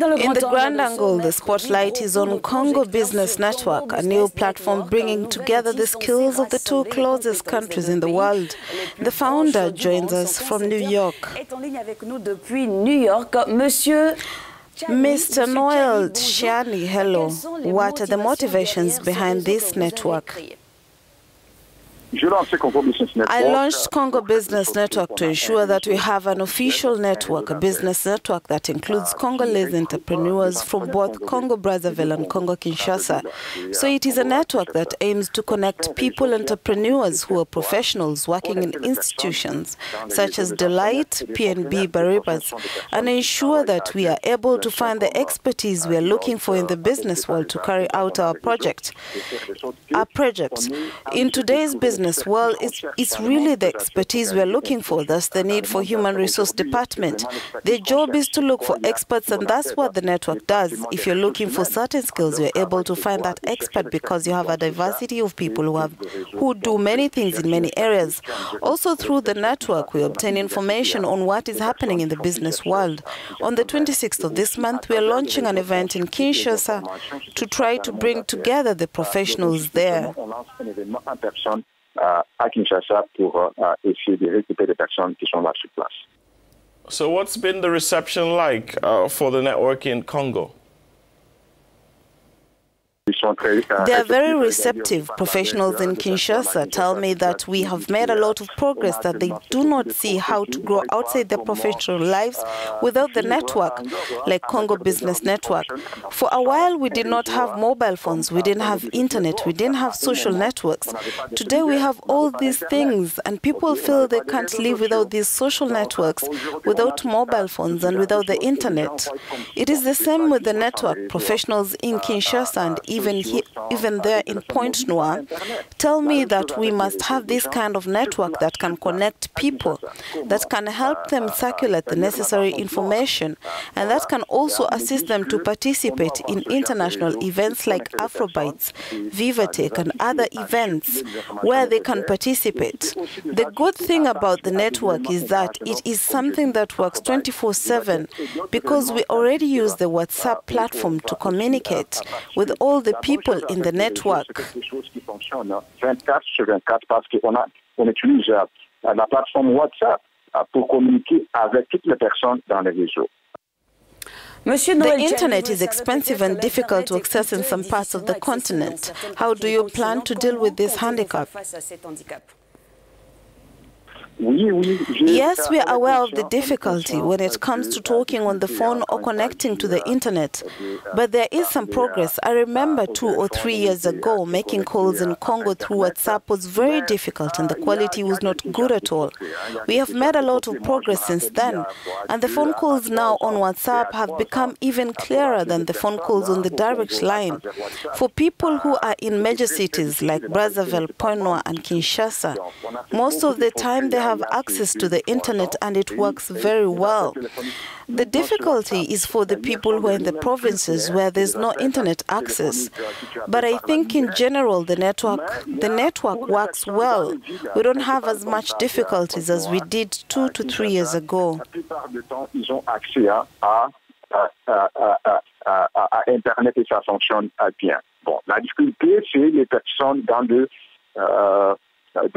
In the grand angle, the spotlight is on Congo Business Network, a new platform bringing together the skills of the two closest countries in the world. The founder joins us from New York. Mr. Noel Tshiani, hello. What are the motivations behind this network? I launched Congo Business Network to ensure that we have an official network, a business network that includes Congolese entrepreneurs from both Congo Brazzaville and Congo Kinshasa. So it is a network that aims to connect people, entrepreneurs who are professionals working in institutions such as Delight, PNB, Baribas, and ensure that we are able to find the expertise we are looking for in the business world to carry out our project. In today's business world, it's really the expertise we're looking for. That's the need for Human Resource Department. Their job is to look for experts, and that's what the network does. If you're looking for certain skills, you're able to find that expert because you have a diversity of people who do many things in many areas. Also through the network, we obtain information on what is happening in the business world. On the 26th of this month, we are launching an event in Kinshasa to try to bring together the professionals there. À Kinshasa pour essayer de récupérer des personnes qui sont là sur place. So what's been the reception like for the network in Congo? They are very receptive. Professionals in Kinshasa tell me that we have made a lot of progress, that they do not see how to grow outside their professional lives without the network, like Congo Business Network. For a while, we did not have mobile phones, we didn't have internet, we didn't have social networks. Today, we have all these things, and people feel they can't live without these social networks, without mobile phones, and without the internet. It is the same with the network. Professionals in Kinshasa and even there in Pointe Noire, tell me that we must have this kind of network that can connect people, that can help them circulate the necessary information, and that can also assist them to participate in international events like Afrobytes, VivaTech, and other events where they can participate. The good thing about the network is that it is something that works 24/7 because we already use the WhatsApp platform to communicate with all the people in the network. The internet is expensive and difficult to access in some parts of the continent. How do you plan to deal with this handicap? Yes, we are aware of the difficulty when it comes to talking on the phone or connecting to the internet, but there is some progress. I remember 2 or 3 years ago, making calls in Congo through WhatsApp was very difficult and the quality was not good at all. We have made a lot of progress since then, and the phone calls now on WhatsApp have become even clearer than the phone calls on the direct line. For people who are in major cities like Brazzaville, Pointe Noire, and Kinshasa, most of the time they have access to the internet and it works very well. The difficulty is for the people who are in the provinces where there's no internet access. But I think in general the network works well. We don't have as much difficulties as we did 2 to 3 years ago.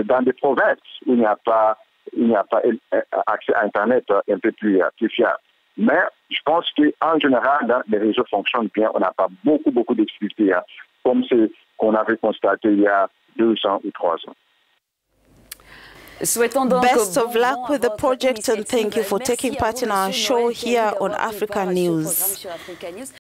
Dans des provinces où il n'y a pas accès à Internet un peu plus fiable. Mais je pense qu'en général, les réseaux fonctionnent bien. On n'a pas beaucoup de difficultés, comme ce qu'on avait constaté il y a 2 ans ou 3 ans. Best of luck with the project and thank you for taking part in our show here on Africa News.